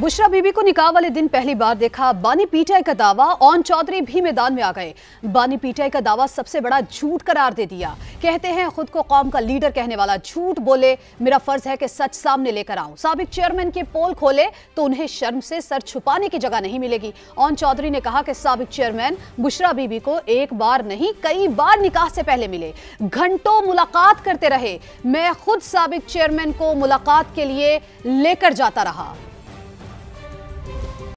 बुशरा बीबी को निकाह वाले दिन पहली बार देखा। बानी पीटीआई का दावा, आन चौधरी भी मैदान में आ गए। बानी पीटीआई का दावा सबसे बड़ा झूठ करार दे दिया। कहते हैं खुद को कौम का लीडर कहने वाला झूठ बोले, मेरा फर्ज है कि सच सामने लेकर आऊं। साबिक चेयरमैन के पोल खोले तो उन्हें शर्म से सर छुपाने की जगह नहीं मिलेगी। आन चौधरी ने कहा कि साबिक चेयरमैन बुशरा बीबी को एक बार नहीं कई बार निकाह से पहले मिले, घंटों मुलाकात करते रहे। मैं खुद साबिक चेयरमैन को मुलाकात के लिए लेकर जाता रहा।